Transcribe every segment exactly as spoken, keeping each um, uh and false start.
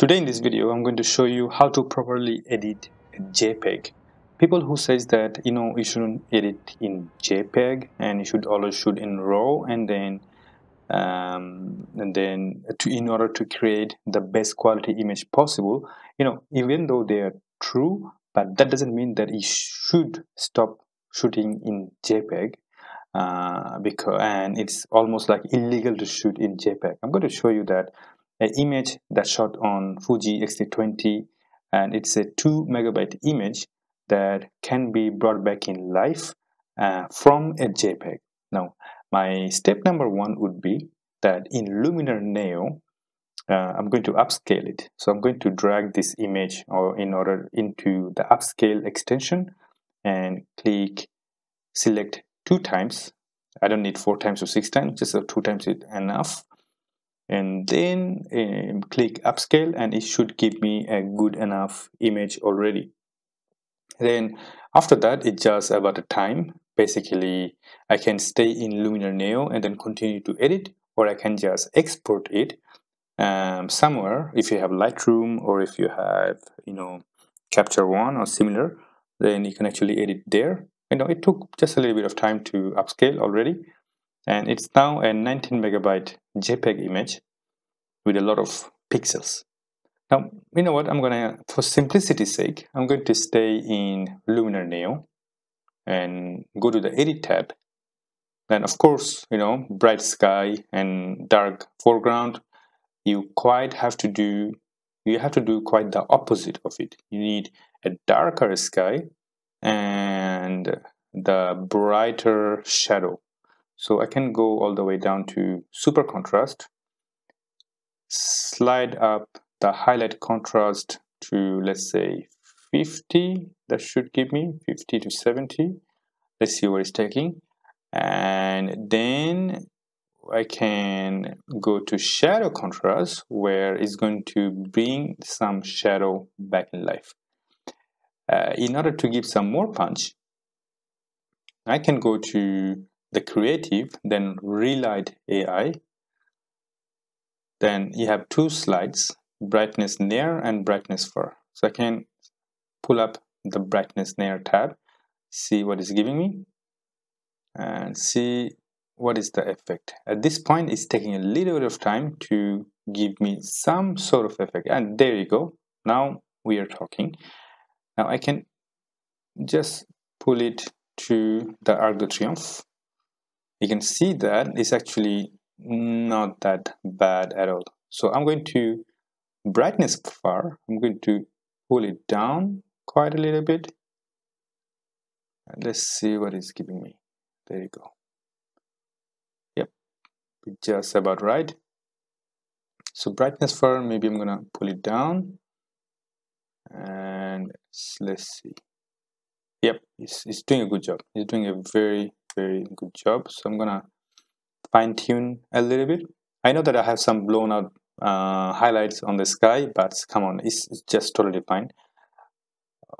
Today in this video, I'm going to show you how to properly edit a JPEG. People who says that, you know, you shouldn't edit in JPEG and you should always shoot in RAW and then um, and then to, in order to create the best quality image possible, you know, even though they are true, but that doesn't mean that you should stop shooting in JPEG uh, because and it's almost like illegal to shoot in JPEG. I'm going to show you that. An image that shot on Fuji X T twenty, and it's a two megabyte image that can be brought back in life uh, from a JPEG. Now, my step number one would be that in Luminar Neo, uh, I'm going to upscale it. So I'm going to drag this image or in order into the upscale extension and click select two times. I don't need four times or six times, just so two times is enough. And then um, click upscale and it should give me a good enough image already. Then after that, it's just about the time. Basically, I can stay in Luminar Neo and then continue to edit, or I can just export it um, somewhere. If you have Lightroom or if you have, you know, Capture One or similar, then you can actually edit there. You know, it took just a little bit of time to upscale already. And it's now a nineteen megabyte JPEG image with a lot of pixels. Now, you know what, I'm gonna, for simplicity's sake, I'm going to stay in Luminar Neo and go to the Edit tab. And of course, you know, bright sky and dark foreground, you quite have to do, you have to do quite the opposite of it. You need a darker sky and the brighter shadow. So I can go all the way down to super contrast, slide up the highlight contrast to, let's say, fifty. That should give me fifty to seventy. Let's see what it's taking. And then I can go to shadow contrast, where it's going to bring some shadow back in life. Uh, in order to give some more punch, I can go to the creative, then Relight A I. Then you have two slides, brightness near and brightness far. So I can pull up the brightness near tab, see what it's giving me, and see what is the effect. At this point, it's taking a little bit of time to give me some sort of effect. And there you go. Now we are talking. Now I can just pull it to the Arc de Triomphe. You can see that it's actually not that bad at all. So I'm going to brightness far. I'm going to pull it down quite a little bit. And let's see what it's giving me. There you go. Yep, just about right. So brightness far, maybe I'm gonna pull it down. And let's see. Yep, it's, it's doing a good job. It's doing a very very good job. So I'm gonna fine tune a little bit. I know that I have some blown out uh, highlights on the sky, but come on, it's, it's just totally fine.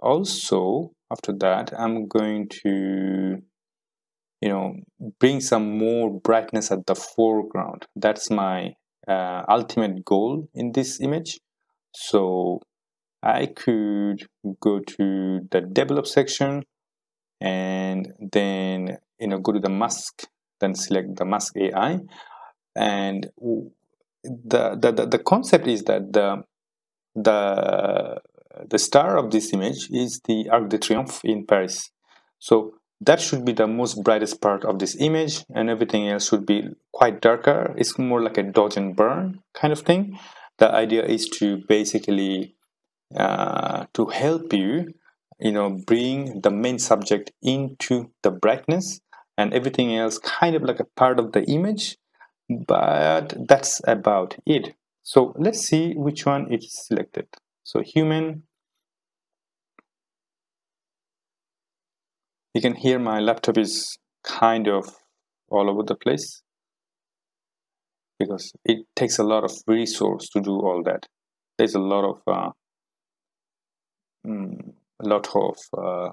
Also, after that, I'm going to, you know, bring some more brightness at the foreground. That's my uh, ultimate goal in this image. So I could go to the develop section and then, you know, go to the mask, then select the mask A I. And the, the, the concept is that the, the, the star of this image is the Arc de Triomphe in Paris. So that should be the most brightest part of this image, and everything else should be quite darker. It's more like a dodge and burn kind of thing. The idea is to basically uh, to help you, you know, bring the main subject into the brightness and everything else kind of like a part of the image, but that's about it. So let's see which one is selected. So human. You can hear my laptop is kind of all over the place because it takes a lot of resource to do all that. There's a lot of uh, mm, a lot of uh,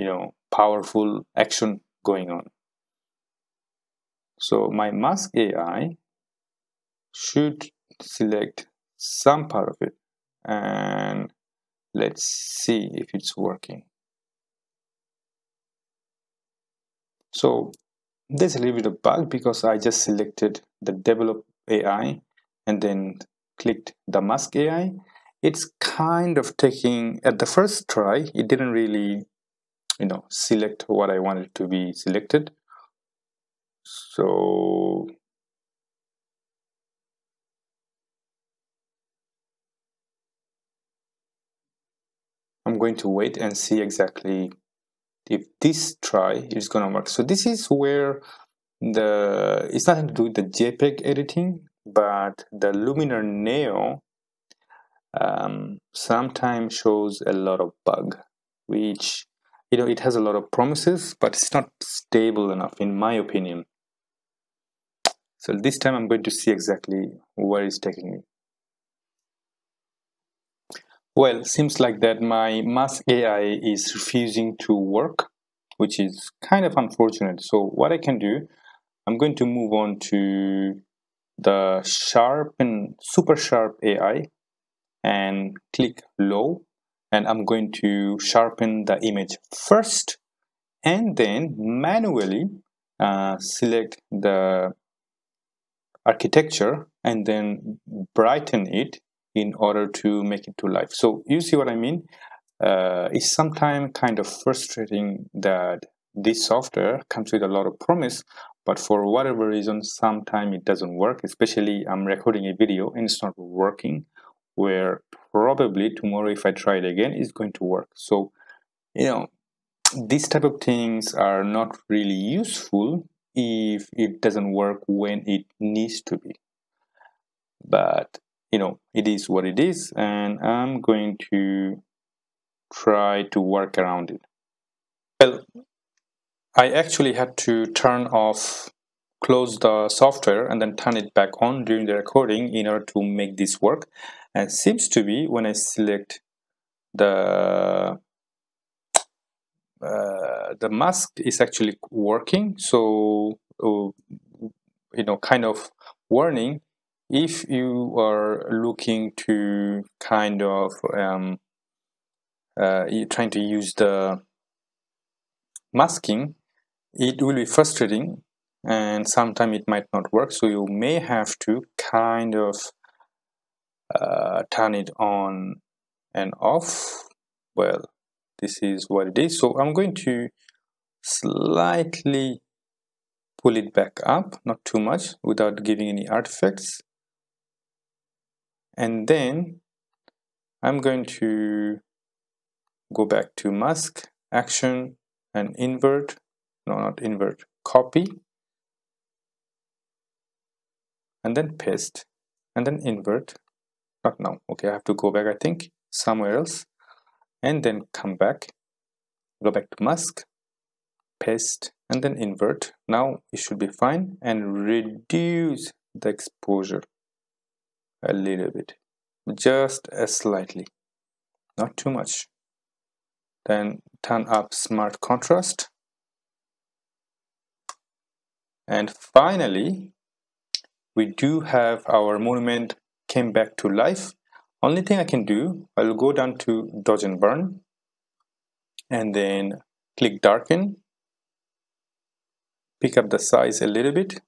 you know, powerful action going on. So my mask A I should select some part of it. and let's see if it's working. So there's a little bit of bug because I just selected the develop A I and then clicked the mask A I. It's kind of taking, at the first try, it didn't really, you know, select what I wanted to be selected. So I'm going to wait and see exactly if this try is going to work. So this is where the, it's nothing to do with the JPEG editing, but the Luminar Neo um, sometimes shows a lot of bug, which, you know, it has a lot of promises, but it's not stable enough, in my opinion. So this time I'm going to see exactly where it's taking me. Well, seems like that my mask A I is refusing to work, which is kind of unfortunate. So what I can do, I'm going to move on to the sharp and super sharp A I and click low, and I'm going to sharpen the image first and then manually uh, select the architecture and then brighten it in order to make it to life. So you see what I mean? Uh, it's sometimes kind of frustrating that this software comes with a lot of promise, but for whatever reason, sometimes it doesn't work. Especially I'm recording a video and it's not working, where probably tomorrow if I try it again, it's going to work. So, you know, these type of things are not really useful if it doesn't work when it needs to be. But you know, it is what it is, and I'm going to try to work around it. Well, I actually had to turn off, close the software and then turn it back on during the recording in order to make this work. And seems to be when I select the uh, the mask is actually working. So uh, you know, kind of warning, if you are looking to kind of um, uh, you're trying to use the masking, it will be frustrating and sometimes it might not work. So you may have to kind of uh, turn it on and off. Well, this is what it is. So I'm going to slightly pull it back up, not too much, without giving any artifacts. And then I'm going to go back to mask, action, and invert, no, not invert, copy, and then paste, and then invert, not now, okay, I have to go back, I think, somewhere else, and then come back, go back to mask, paste, and then invert. Now it should be fine, and reduce the exposure a little bit, just a slightly, not too much. Then turn up smart contrast, and finally we do have our monument came back to life. Only thing I can do, I'll go down to dodge and burn and then click darken, pick up the size a little bit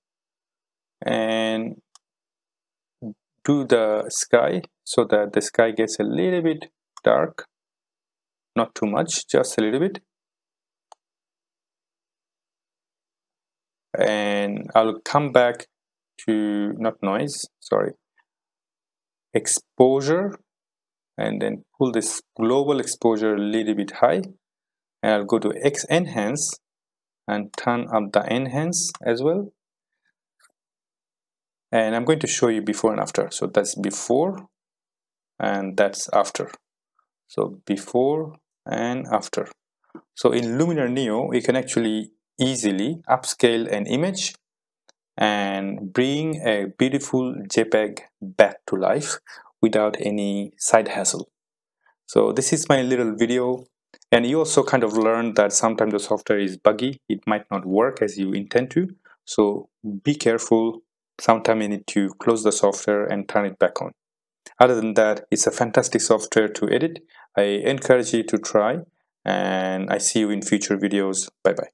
and do the sky so that the sky gets a little bit dark, not too much, just a little bit. And I'll come back to, not noise, sorry, exposure, and then pull this global exposure a little bit high, and I'll go to X enhance and turn up the enhance as well. And I'm going to show you before and after. So that's before and that's after. So before and after. So in Luminar Neo, you can actually easily upscale an image and bring a beautiful JPEG back to life without any side hassle. So this is my little video. And you also kind of learned that sometimes the software is buggy. It might not work as you intend to. So be careful. Sometimes you need to close the software and turn it back on. Other than that, it's a fantastic software to edit. I encourage you to try, and I see you in future videos. Bye bye.